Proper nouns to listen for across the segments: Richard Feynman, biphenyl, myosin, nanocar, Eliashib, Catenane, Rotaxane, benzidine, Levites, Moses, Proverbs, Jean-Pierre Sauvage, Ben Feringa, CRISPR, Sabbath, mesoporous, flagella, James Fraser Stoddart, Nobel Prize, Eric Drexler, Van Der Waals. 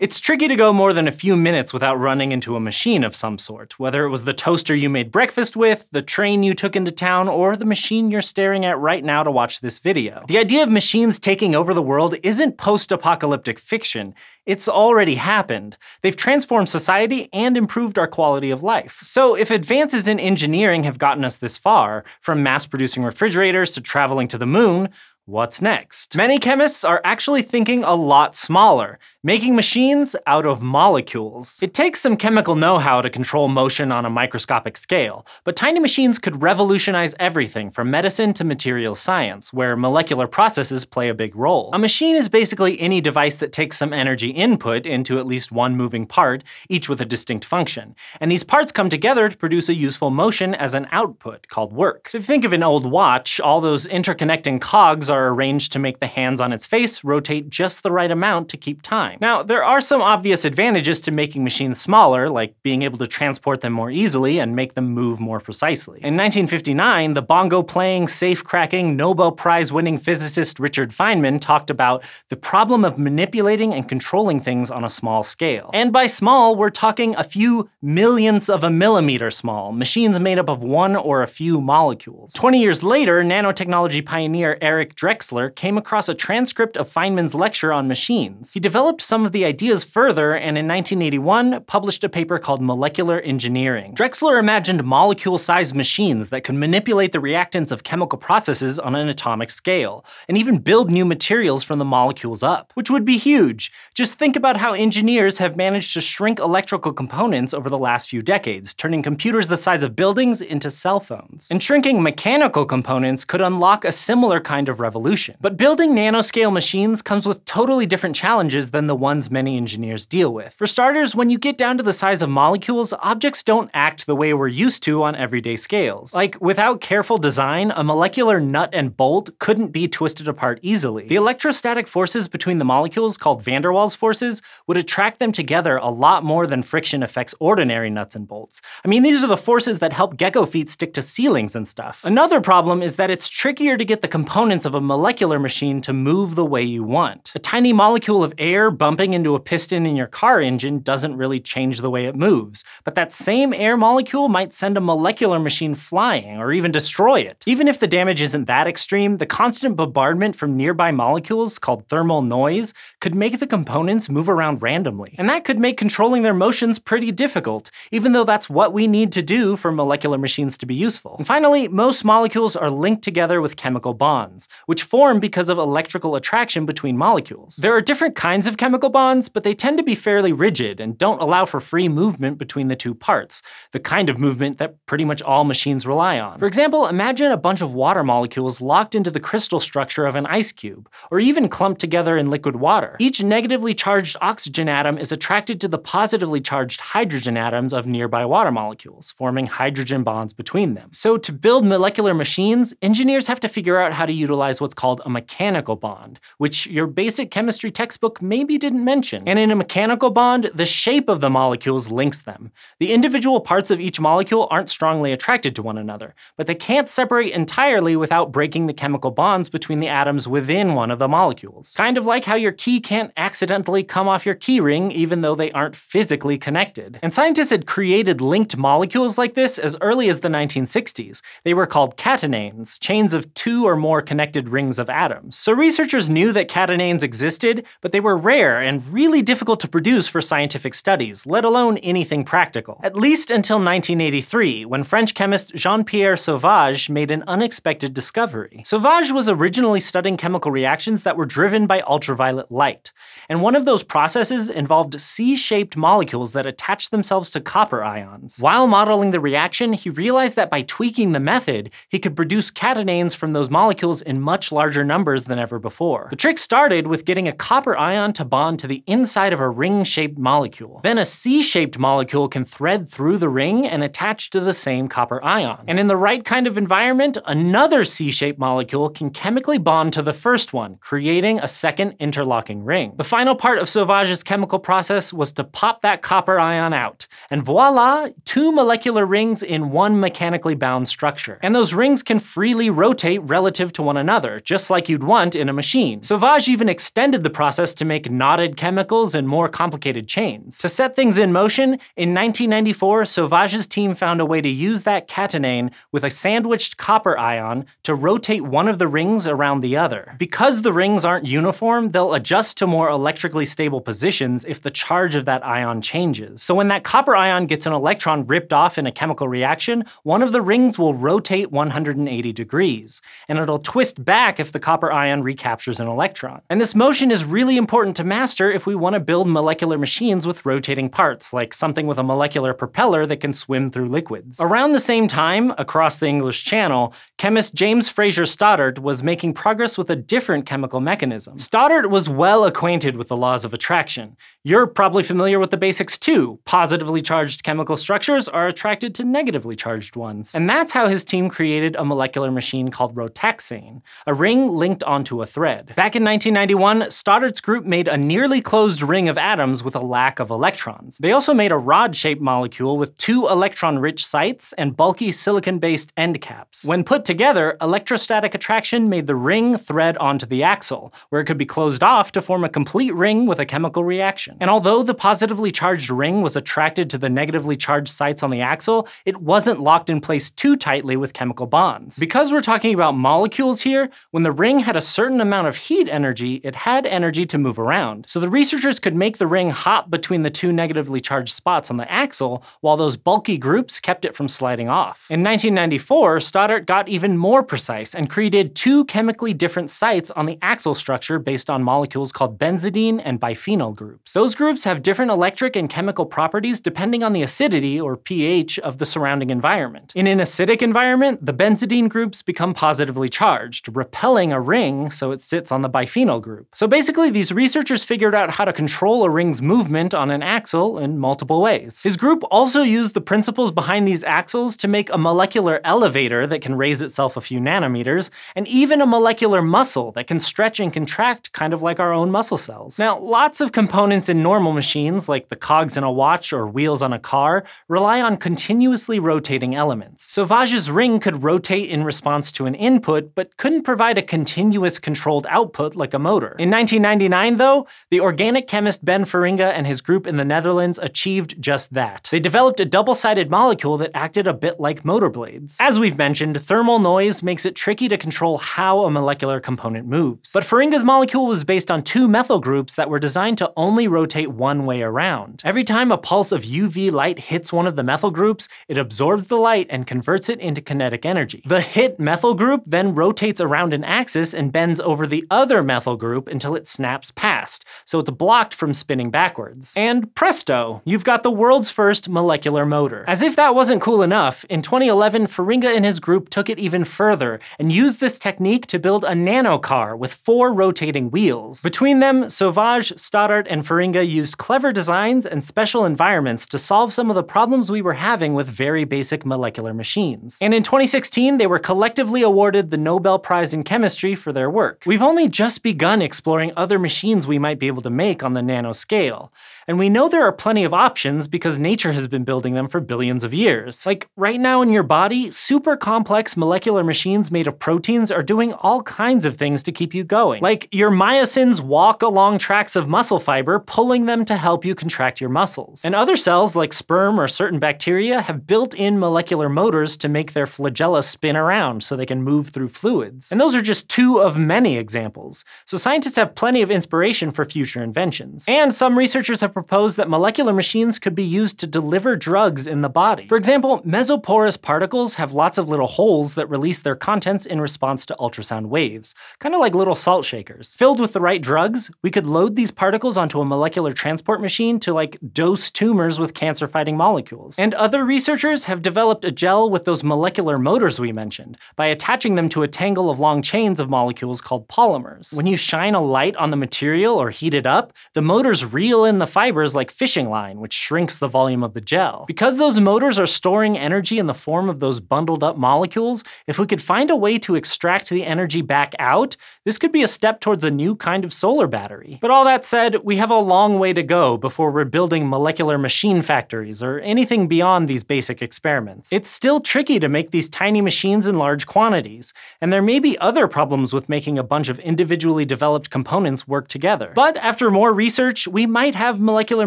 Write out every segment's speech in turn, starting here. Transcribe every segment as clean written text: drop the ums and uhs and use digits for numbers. It's tricky to go more than a few minutes without running into a machine of some sort, whether it was the toaster you made breakfast with, the train you took into town, or the machine you're staring at right now to watch this video. The idea of machines taking over the world isn't post-apocalyptic fiction. It's already happened. They've transformed society and improved our quality of life. So if advances in engineering have gotten us this far, from mass-producing refrigerators to traveling to the moon, what's next? Many chemists are actually thinking a lot smaller, making machines out of molecules. It takes some chemical know-how to control motion on a microscopic scale, but tiny machines could revolutionize everything from medicine to materials science, where molecular processes play a big role. A machine is basically any device that takes some energy input into at least one moving part, each with a distinct function. And these parts come together to produce a useful motion as an output, called work. So if you think of an old watch, all those interconnecting cogs are arranged to make the hands on its face rotate just the right amount to keep time. Now, there are some obvious advantages to making machines smaller, like being able to transport them more easily and make them move more precisely. In 1959, the bongo-playing, safe-cracking, Nobel Prize-winning physicist Richard Feynman talked about the problem of manipulating and controlling things on a small scale. And by small, we're talking a few millionths of a millimeter small, machines made up of one or a few molecules. 20 years later, nanotechnology pioneer Eric Drexler came across a transcript of Feynman's lecture on machines. He developed some of the ideas further and in 1981 published a paper called Molecular Engineering. Drexler imagined molecule-sized machines that could manipulate the reactants of chemical processes on an atomic scale, and even build new materials from the molecules up, which would be huge. Just think about how engineers have managed to shrink electrical components over the last few decades, turning computers the size of buildings into cell phones. And shrinking mechanical components could unlock a similar kind of revolution. But building nanoscale machines comes with totally different challenges than the ones many engineers deal with. For starters, when you get down to the size of molecules, objects don't act the way we're used to on everyday scales. Like, without careful design, a molecular nut and bolt couldn't be twisted apart easily. The electrostatic forces between the molecules, called Van Der Waals forces, would attract them together a lot more than friction affects ordinary nuts and bolts. I mean, these are the forces that help gecko feet stick to ceilings and stuff. Another problem is that it's trickier to get the components of a molecular machine to move the way you want. A tiny molecule of air bumping into a piston in your car engine doesn't really change the way it moves, but that same air molecule might send a molecular machine flying, or even destroy it. Even if the damage isn't that extreme, the constant bombardment from nearby molecules, called thermal noise, could make the components move around randomly. And that could make controlling their motions pretty difficult, even though that's what we need to do for molecular machines to be useful. And finally, most molecules are linked together with chemical bonds, which form because of electrical attraction between molecules. There are different kinds of chemical bonds, but they tend to be fairly rigid and don't allow for free movement between the two parts, the kind of movement that pretty much all machines rely on. For example, imagine a bunch of water molecules locked into the crystal structure of an ice cube, or even clumped together in liquid water. Each negatively charged oxygen atom is attracted to the positively charged hydrogen atoms of nearby water molecules, forming hydrogen bonds between them. So to build molecular machines, engineers have to figure out how to utilize what's called a mechanical bond, which your basic chemistry textbook maybe didn't mention. And in a mechanical bond, the shape of the molecules links them. The individual parts of each molecule aren't strongly attracted to one another, but they can't separate entirely without breaking the chemical bonds between the atoms within one of the molecules. Kind of like how your key can't accidentally come off your key ring even though they aren't physically connected. And scientists had created linked molecules like this as early as the 1960s. They were called catenanes, chains of two or more connected rings of atoms. So researchers knew that catenanes existed, but they were rare and really difficult to produce for scientific studies, let alone anything practical. At least until 1983, when French chemist Jean-Pierre Sauvage made an unexpected discovery. Sauvage was originally studying chemical reactions that were driven by ultraviolet light, and one of those processes involved C-shaped molecules that attached themselves to copper ions. While modeling the reaction, he realized that by tweaking the method, he could produce catenanes from those molecules in much larger numbers than ever before. The trick started with getting a copper ion to bond to the inside of a ring-shaped molecule. Then a C-shaped molecule can thread through the ring and attach to the same copper ion. And in the right kind of environment, another C-shaped molecule can chemically bond to the first one, creating a second interlocking ring. The final part of Sauvage's chemical process was to pop that copper ion out, and voila, two molecular rings in one mechanically bound structure. And those rings can freely rotate relative to one another, together, just like you'd want in a machine. Sauvage even extended the process to make knotted chemicals and more complicated chains. To set things in motion, in 1994, Sauvage's team found a way to use that catenane with a sandwiched copper ion to rotate one of the rings around the other. Because the rings aren't uniform, they'll adjust to more electrically stable positions if the charge of that ion changes. So when that copper ion gets an electron ripped off in a chemical reaction, one of the rings will rotate 180 degrees, and it'll twist back if the copper ion recaptures an electron. And this motion is really important to master if we want to build molecular machines with rotating parts, like something with a molecular propeller that can swim through liquids. Around the same time, across the English Channel, chemist James Fraser Stoddart was making progress with a different chemical mechanism. Stoddart was well acquainted with the laws of attraction. You're probably familiar with the basics too. Positively charged chemical structures are attracted to negatively charged ones. And that's how his team created a molecular machine called Rotaxane, a ring linked onto a thread. Back in 1991, Stoddart's group made a nearly closed ring of atoms with a lack of electrons. They also made a rod-shaped molecule with two electron-rich sites and bulky silicon-based end caps. When put together, electrostatic attraction made the ring thread onto the axle, where it could be closed off to form a complete ring with a chemical reaction. And although the positively charged ring was attracted to the negatively charged sites on the axle, it wasn't locked in place too tightly with chemical bonds. Because we're talking about molecules here, when the ring had a certain amount of heat energy, it had energy to move around. So the researchers could make the ring hop between the two negatively charged spots on the axle, while those bulky groups kept it from sliding off. In 1994, Stoddart got even more precise and created two chemically different sites on the axle structure based on molecules called benzidine and biphenyl groups. Those groups have different electric and chemical properties depending on the acidity, or pH, of the surrounding environment. In an acidic environment, the benzidine groups become positively charged, repelling a ring so it sits on the biphenyl group. So basically, these researchers figured out how to control a ring's movement on an axle in multiple ways. His group also used the principles behind these axles to make a molecular elevator that can raise itself a few nanometers, and even a molecular muscle that can stretch and contract kind of like our own muscle cells. Now, lots of components in normal machines, like the cogs in a watch or wheels on a car, rely on continuously rotating elements. Sauvage's ring could rotate in response to an input, but couldn't provide a continuous controlled output like a motor. In 1999, though, the organic chemist Ben Feringa and his group in the Netherlands achieved just that. They developed a double-sided molecule that acted a bit like motor blades. As we've mentioned, thermal noise makes it tricky to control how a molecular component moves. But Feringa's molecule was based on two methyl groups that were designed to only rotate one way around. Every time a pulse of UV light hits one of the methyl groups, it absorbs the light and converts it into kinetic energy. The hit methyl group then rotates around an axis and bends over the other methyl group until it snaps past, so it's blocked from spinning backwards. And presto, you've got the world's first molecular motor. As if that wasn't cool enough, in 2011, Feringa and his group took it even further and used this technique to build a nanocar with four rotating wheels. Between them, Sauvage, Stoddart, and Feringa used clever designs and special environments to solve some of the problems we were having with very basic molecular machines. And in 2016, they were collectively awarded the Nobel Prize in Chemistry for their work. We've only just begun exploring other machines we might be able to make on the nanoscale. And we know there are plenty of options because nature has been building them for billions of years. Like right now in your body, super complex molecular machines made of proteins are doing all kinds of things to keep you going. Like your myosins walk along tracks of muscle fiber, pulling them to help you contract your muscles. And other cells, like sperm or certain bacteria, have built-in molecular motors to make their flagella spin around so they can move through fluids. And those are just two of many examples. So scientists have plenty of inspiration for future inventions. And some researchers have proposed that molecular machines could be used to deliver drugs in the body. For example, mesoporous particles have lots of little holes that release their contents in response to ultrasound waves, kind of like little salt shakers. Filled with the right drugs, we could load these particles onto a molecular transport machine to, like, dose tumors with cancer-fighting molecules. And other researchers have developed a gel with those molecular motors we mentioned, by attaching them to a tangle of long chains of molecules called polymers. When you shine a light on the material or heat it up, the motors reel in the fibers like fishing line, which shrinks the volume of the gel. Because those motors are storing energy in the form of those bundled up molecules, if we could find a way to extract the energy back out, this could be a step towards a new kind of solar battery. But all that said, we have a long way to go before we're building molecular machine factories or anything beyond these basic experiments. It's still tricky to make these tiny machines in large quantities, and there may be other problems with making a bunch of individually developed components work together. But after more research, we might have molecular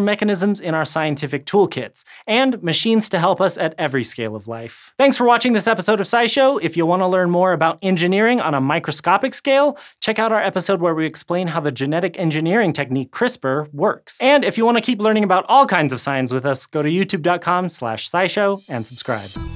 mechanisms in our scientific toolkits, and machines to help us at every scale of life. Thanks for watching this episode of SciShow. If you want to learn more about engineering on a microscopic scale, check out our episode where we explain how the genetic engineering technique CRISPR works. And if you want to keep learning about all kinds of science with us, go to youtube.com/scishow and subscribe.